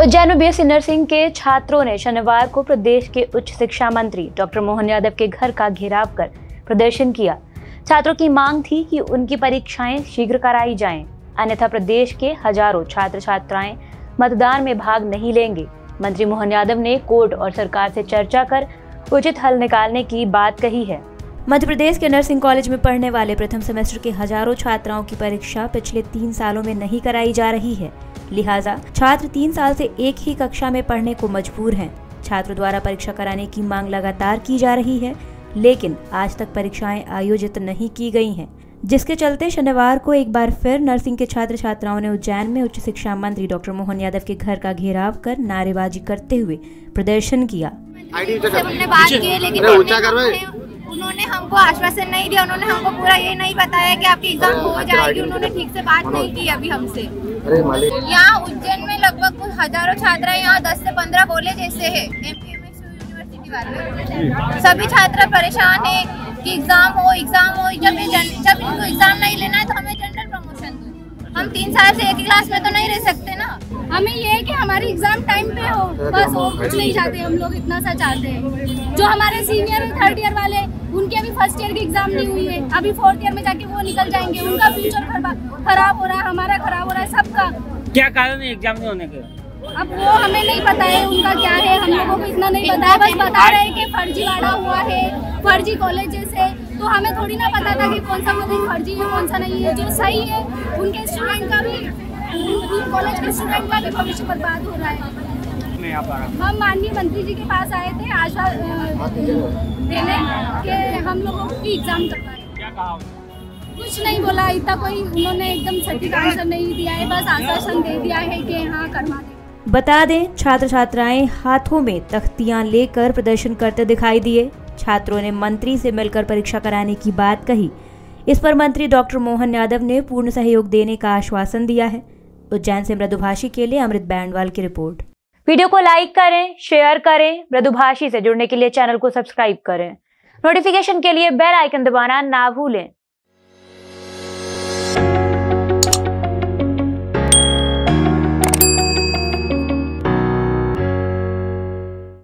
उज्जैन में BSc nursing के छात्रों ने शनिवार को प्रदेश के उच्च शिक्षा मंत्री डॉक्टर मोहन यादव के घर का घेराव कर प्रदर्शन किया। छात्रों की मांग थी कि उनकी परीक्षाएं शीघ्र कराई जाएं, अन्यथा प्रदेश के हजारों छात्र छात्राएं मतदान में भाग नहीं लेंगे। मंत्री मोहन यादव ने कोर्ट और सरकार से चर्चा कर उचित हल निकालने की बात कही है। मध्य प्रदेश के नर्सिंग कॉलेज में पढ़ने वाले प्रथम सेमेस्टर के हजारों छात्राओं की परीक्षा पिछले 3 सालों में नहीं कराई जा रही है, लिहाजा छात्र 3 साल से एक ही कक्षा में पढ़ने को मजबूर हैं। छात्रों द्वारा परीक्षा कराने की मांग लगातार की जा रही है, लेकिन आज तक परीक्षाएं आयोजित नहीं की गई हैं, जिसके चलते शनिवार को एक बार फिर नर्सिंग के छात्र छात्राओं ने उज्जैन में उच्च शिक्षा मंत्री डॉक्टर मोहन यादव के घर का घेराव कर नारेबाजी करते हुए प्रदर्शन किया। उन्होंने हमको आश्वासन नहीं दिया, उन्होंने हमको पूरा ये नहीं बताया कि आपकी एग्जाम हो जाएगी। उन्होंने ठीक से बात नहीं की अभी हमसे। यहाँ उज्जैन में लगभग कुछ हजारों छात्रा, यहाँ 10 से 15 कॉलेज ऐसे है एमपीएमएस यूनिवर्सिटी वाले। सभी छात्र परेशान है कि एग्जाम हो। जब इनको एग्जाम नहीं लेना है तो हमें जनरल प्रमोशन दो। हम 3 साल से एक क्लास में तो नहीं रह सकते ना। हमें ये है कि हमारी एग्जाम टाइम पे हो, बस वो कुछ नहीं चाहते। हम लोग इतना सा चाहते हैं, जो हमारे सीनियर 3rd ईयर वाले, उनके अभी 1st ईयर की एग्जाम नहीं हुई है, अभी 4th ईयर में जाके वो निकल जाएंगे। उनका फ्यूचर खराब हो रहा है, हमारा खराब हो रहा है, सबका। क्या कारण है एग्जाम नहीं होने के? अब वो हमें नहीं पता है उनका क्या है, हम लोगों को इतना नहीं पता है। बस बता रहे हैं कि फर्जीवाड़ा हुआ है, फर्जी कॉलेज जैसे। तो हमें थोड़ी ना पता था कि कौन सा कॉलेज फर्जी है, कौन सा नहीं है। जो सही है उनके स्टूडेंट का भी, कॉलेज के स्टूडेंट का भी भविष्य बर्बाद हो रहा है। हम माननीय मंत्री जी के पास आए थे आश्वासन देने के हम लोगों की एग्जाम करवाएं। कुछ नहीं बोला, इतना कोई उन्होंने एकदम सटीक आंसर नहीं दिया है, बस आश्वासन दे दिया है कि हाँ करवा दें। बता दें, छात्र छात्राएं हाथों में तख्तियां लेकर प्रदर्शन करते दिखाई दिए। छात्रों ने मंत्री से मिलकर परीक्षा कराने की बात कही। इस पर मंत्री डॉक्टर मोहन यादव ने पूर्ण सहयोग देने का आश्वासन दिया है। उज्जैन से मृदुभाषी के लिए अमृत बैंडवाल की रिपोर्ट। वीडियो को लाइक करें, शेयर करें। मृदुभाषी से जुड़ने के लिए चैनल को सब्सक्राइब करें। नोटिफिकेशन के लिए बेल आइकन दबाना ना भूलें।